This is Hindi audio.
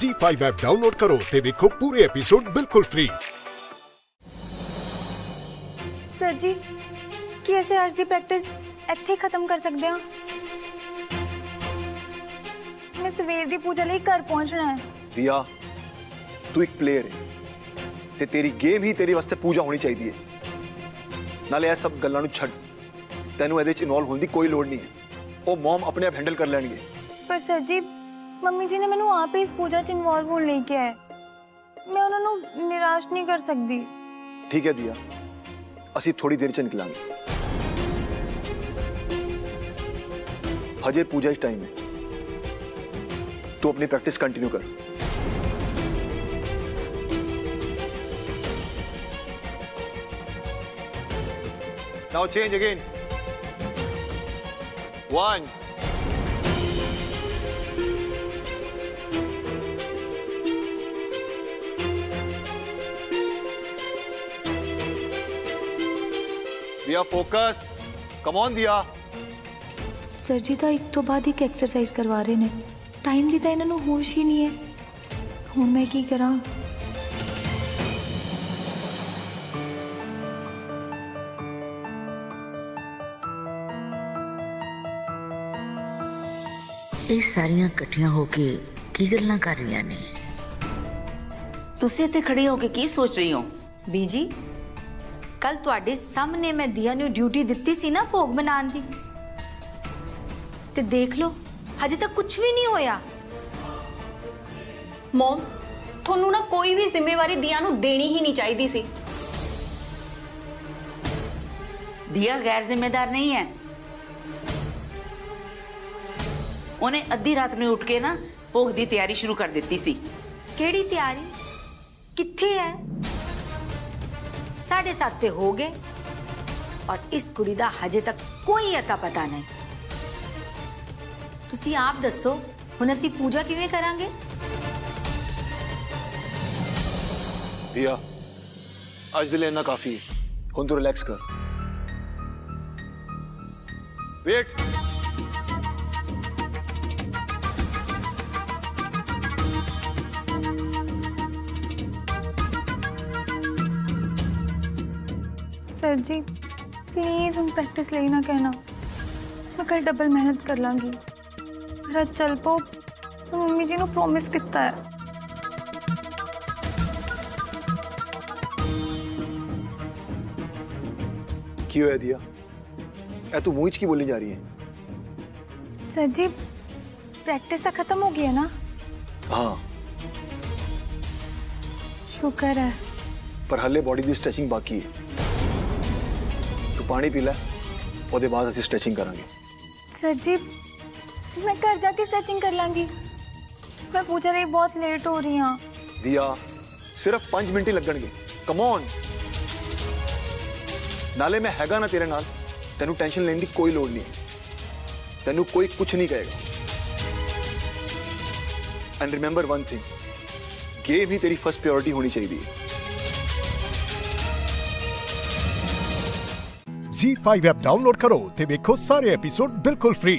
Z5 ऐप डाउनलोड करो ते देखो पूरे एपिसोड बिल्कुल फ्री। सर जी, की ऐसे आज दी प्रैक्टिस ਇੱਥੇ खत्म कर सकते हैं? मैं सवेर दी पूजा ਲਈ घर पहुंचना है। दिया, तू एक प्लेयर है ते तेरी गेम ही तेरे वास्ते पूजा होनी चाहिए है। नाले ये सब गल्लां नूं छड्ड, तैनूं इहदे विच इन्वॉल्व होण दी कोई लोड़ नहीं है। ओह मॉम अपने आप हैंडल कर लेंगे। पर सर जी, मम्मी जी ने मैनूं आप ही इस पूजा च इन्वॉल्व होण लई किया है। मैं उन्हां नूं निराश नहीं कर सकदी। ठीक है दिया, असी थोड़ी देर च निकलांगे। हजे पूजा इस टाइम है, तू अपनी प्रैक्टिस कंटिन्यू कर। Now change again. 1 दिया फोकस, कम ऑन दिया। सर जी तो एक तो बाद एक एक्सरसाइज करवा रहे ने, टाइम दी तां इन्हां नूं होश ही नहीं है। हुण मैं की करां? ये सारियां इकट्ठियां होके की गल्लां कर रही ने? तुसीं इत्थे खड़ी होके की सोच रही हो? बीजी, कल तुहाडे सामने मैं दिया नूं ड्यूटी दित्ती सी ना भोग मनाउण दी, ते देख लो हजे तक कुछ भी नहीं होया। मॉम, थोनू ना कोई भी जिम्मेवारी दिया नूं देनी ही नहीं चाहिए सी। दिया गैर जिम्मेदार नहीं है। उन्हें अद्धी रात में उठ के ना भोग की तैयारी शुरू कर दी सी। केड़ी तैयारी कित्थे है? 7:30 ते हो गए और इस कुड़ी दा हजे तक कोई अता पता नहीं। तुसी आप दसो हुण असी पूजा किवें करांगे? दिया, आज दिले ना काफी है, हुण तू रिलैक्स कर। वेट, सर जी प्लीज हुण प्रैक्टिस लेना कहना, मैं कल डबल मेहनत कर लांगी। चल पो, मम्मी जी ने प्रॉमिस किता है। क्यों है दिया, ऐ तू मूंह की बोली जा रही है? सर जी प्रैक्टिस तो खत्म हो गई है ना? हाँ, शुक्र है। पर हले बॉडी की स्ट्रेचिंग बाकी है। तू पानी पी ला, उसके बाद असी स्ट्रेचिंग करांगे। सर जी मैं घर जाके स्ट्रेचिंग कर लांगी। मैं पूछ रही बहुत लेट हो रही हूँ। दिया सिर्फ 5 मिनट ही लगणगे, कम ऑन। नाले मैं हैगा ना तेरे नाल, तेनू टेंशन लेने की कोई लोड़ नहीं है। तेनू कोई कुछ नहीं कहेगा। And remember one thing, game ही तेरी फर्स्ट प्रायोरिटी होनी चाहिए। Z5 ऐप डाउनलोड करो ते देखो सारे एपिसोड बिल्कुल फ्री।